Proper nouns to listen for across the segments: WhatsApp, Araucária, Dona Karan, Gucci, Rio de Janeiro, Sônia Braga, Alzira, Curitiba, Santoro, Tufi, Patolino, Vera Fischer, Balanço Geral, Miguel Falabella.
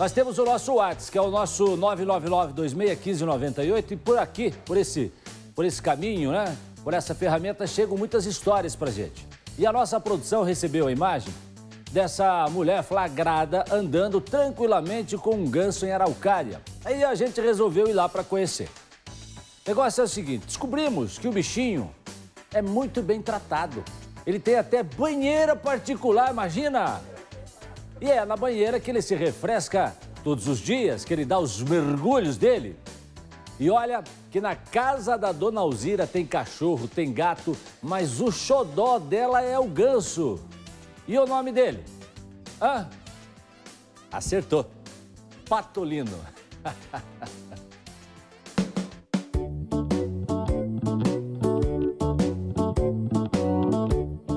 Nós temos o nosso WhatsApp, que é o nosso 999261598, e por aqui, por esse caminho, né, por essa ferramenta, chegam muitas histórias pra gente. E a nossa produção recebeu a imagem dessa mulher flagrada andando tranquilamente com um ganso em Araucária. Aí a gente resolveu ir lá pra conhecer. O negócio é o seguinte, descobrimos que o bichinho é muito bem tratado. Ele tem até banheira particular, imagina! E é na banheira que ele se refresca todos os dias, que ele dá os mergulhos dele. E olha que na casa da dona Alzira tem cachorro, tem gato, mas o xodó dela é o ganso. E o nome dele? Hã? Acertou. Patolino.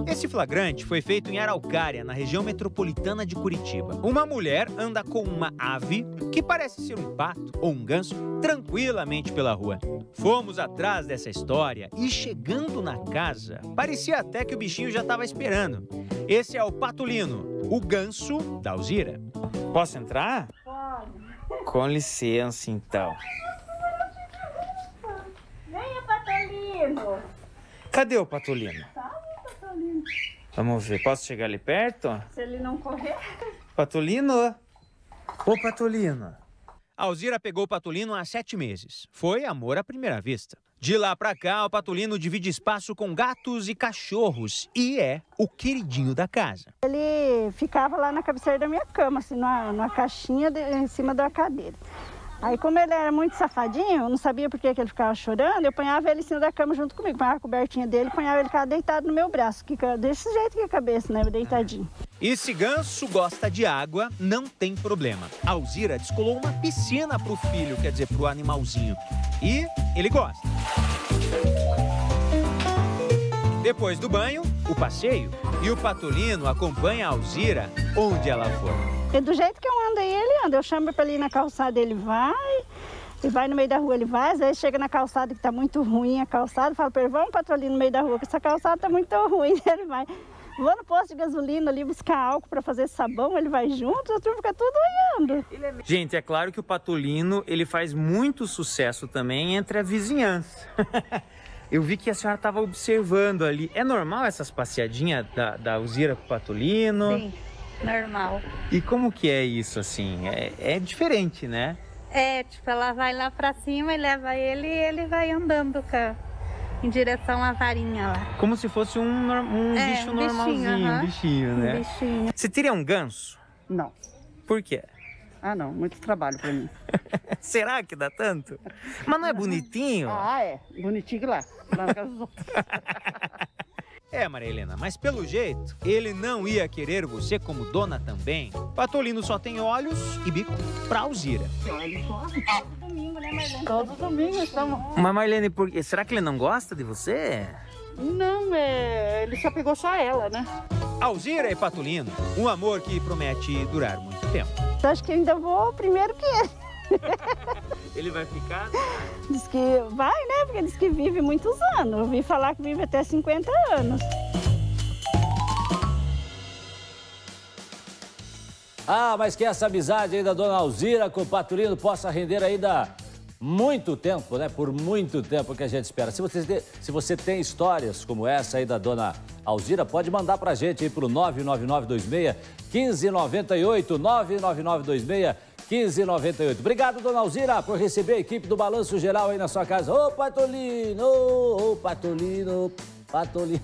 Esse flagrante foi feito em Araucária, na região metropolitana de Curitiba. Uma mulher anda com uma ave, que parece ser um pato ou um ganso, tranquilamente pela rua. Fomos atrás dessa história e, chegando na casa, parecia até que o bichinho já estava esperando. Esse é o Patolino, o ganso da Alzira. Posso entrar? Pode. Com licença, então. Venha, Patolino. Cadê o Patolino? Vamos ver, posso chegar ali perto? Se ele não correr. Patolino? Ô, Patolino. A Alzira pegou o Patolino há 7 meses. Foi amor à primeira vista. De lá pra cá, o Patolino divide espaço com gatos e cachorros e é o queridinho da casa. Ele ficava lá na cabeceira da minha cama, assim, numa caixinha em cima da cadeira. Aí, como ele era muito safadinho, eu não sabia por que ele ficava chorando, eu apanhava ele em cima da cama junto comigo, apanhava a cobertinha dele, apanhava ele, ficava deitado no meu braço, que desse jeito que a cabeça, né, deitadinho. Esse ganso gosta de água, não tem problema. A Alzira descolou uma piscina pro filho, quer dizer, pro animalzinho, e ele gosta. Depois do banho, o passeio, e o Patolino acompanha a Alzira onde ela for. E do jeito que eu ando aí, ele anda. Eu chamo pra ele ir na calçada, ele vai. E vai no meio da rua, ele vai. Às vezes chega na calçada, que tá muito ruim a calçada. Fala pra ele, vamos, Patolino, no meio da rua, que essa calçada tá muito ruim. Ele vai. Vou no posto de gasolina ali buscar álcool pra fazer sabão, ele vai junto, a turma fica tudo olhando. Gente, é claro que o Patolino, ele faz muito sucesso também entre a vizinhança. Eu vi que a senhora estava observando ali. É normal essas passeadinhas da Alzira com o Patolino? Sim. Normal. E como que é isso, assim? É diferente, né? É, tipo, ela vai lá pra cima e leva ele e ele vai andando cá, em direção à varinha lá. Como se fosse um bicho normalzinho, bichinho, bichinho, né? Bichinho. Você teria um ganso? Não. Por quê? Ah, não. Muito trabalho pra mim. Será que dá tanto? Mas não é bonitinho? Ah, é. Bonitinho lá na casa dos outros. É, Maria Helena, mas pelo jeito, ele não ia querer você como dona também. Patolino só tem olhos e bico pra Alzira. Todo domingo, né, Marlene? Todo domingo estamos... Mas, Marlene, será que ele não gosta de você? Não, ele só pegou só ela, né? Alzira e Patolino, um amor que promete durar muito tempo. Eu acho que ainda vou primeiro que ele. Ele vai ficar? Diz que vai, né? Porque diz que vive muitos anos. Eu ouvi falar que vive até 50 anos. Ah, mas que essa amizade aí da dona Alzira com o Patolino possa render ainda muito tempo, né? Por muito tempo que a gente espera. Se você tem histórias como essa aí da dona Alzira, pode mandar pra gente aí pro 99926-1598, 99926-1598. Obrigado, dona Alzira, por receber a equipe do Balanço Geral aí na sua casa. Ô, Patolino! Ô, Patolino! Patolino!